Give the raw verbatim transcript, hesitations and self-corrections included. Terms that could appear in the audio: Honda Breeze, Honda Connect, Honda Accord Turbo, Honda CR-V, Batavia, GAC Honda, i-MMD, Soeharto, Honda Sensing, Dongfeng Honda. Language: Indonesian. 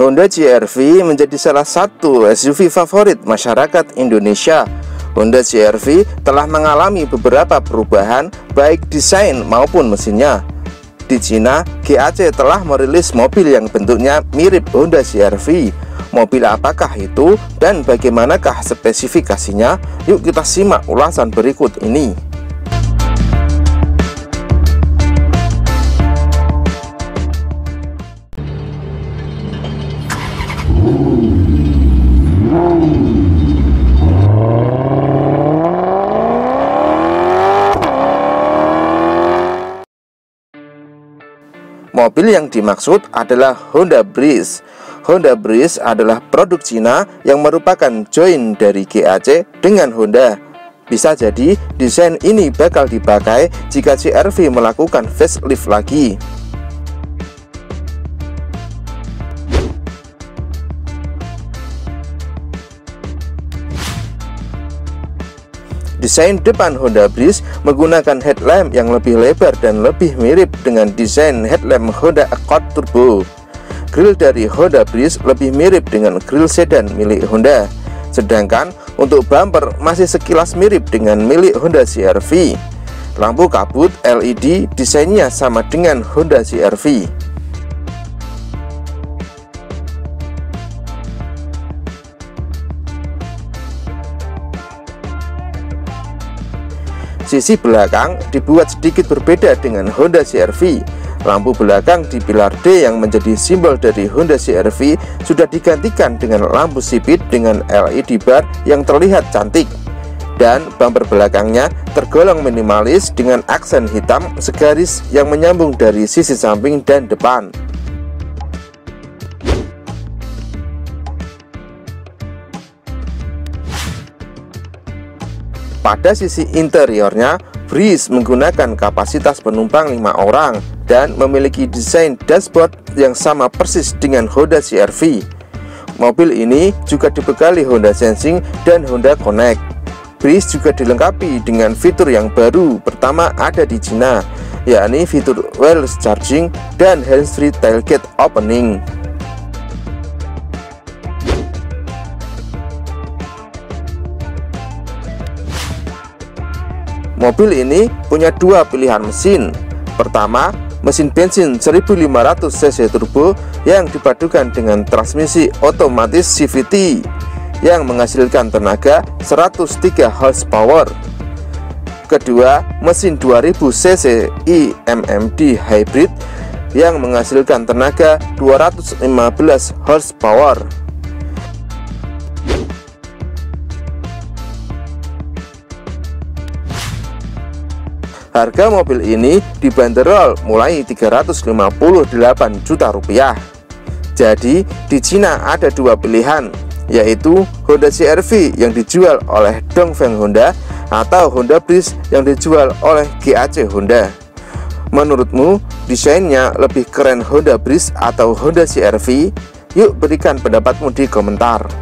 Honda C R-V menjadi salah satu S U V favorit masyarakat Indonesia. Honda C R-V telah mengalami beberapa perubahan baik desain maupun mesinnya. Di Cina, G A C telah merilis mobil yang bentuknya mirip Honda C R-V. Mobil apakah itu dan bagaimanakah spesifikasinya? Yuk kita simak ulasan berikut ini. Mobil yang dimaksud adalah Honda Breeze. Honda Breeze adalah produk Cina yang merupakan join dari G A C dengan Honda. Bisa jadi desain ini bakal dipakai jika C R-V melakukan facelift lagi. Desain depan Honda Breeze menggunakan headlamp yang lebih lebar dan lebih mirip dengan desain headlamp Honda Accord Turbo. Grill dari Honda Breeze lebih mirip dengan grill sedan milik Honda, sedangkan untuk bumper masih sekilas mirip dengan milik Honda C R-V. Lampu kabut L E D desainnya sama dengan Honda C R-V. Sisi belakang dibuat sedikit berbeda dengan Honda C R-V. Lampu belakang di pilar D yang menjadi simbol dari Honda C R-V sudah digantikan dengan lampu sipit dengan L E D bar yang terlihat cantik. Dan bumper belakangnya tergolong minimalis dengan aksen hitam segaris yang menyambung dari sisi samping dan depan. Pada sisi interiornya, Breeze menggunakan kapasitas penumpang lima orang dan memiliki desain dashboard yang sama persis dengan Honda C R-V. Mobil ini juga dibekali Honda Sensing dan Honda Connect. Breeze juga dilengkapi dengan fitur yang baru pertama ada di Cina, yakni fitur wireless charging dan hands-free tailgate opening. Mobil ini punya dua pilihan mesin. Pertama, mesin bensin seribu lima ratus cc turbo yang dipadukan dengan transmisi otomatis C V T yang menghasilkan tenaga seratus tiga horsepower. Kedua, mesin dua ribu cc i M M D hybrid yang menghasilkan tenaga dua ratus lima belas horsepower. Harga mobil ini dibanderol mulai tiga ratus lima puluh delapan juta rupiah. Jadi di Cina ada dua pilihan, yaitu Honda C R-V yang dijual oleh Dongfeng Honda atau Honda Breeze yang dijual oleh G A C Honda. Menurutmu desainnya lebih keren Honda Breeze atau Honda C R-V? Yuk berikan pendapatmu di komentar.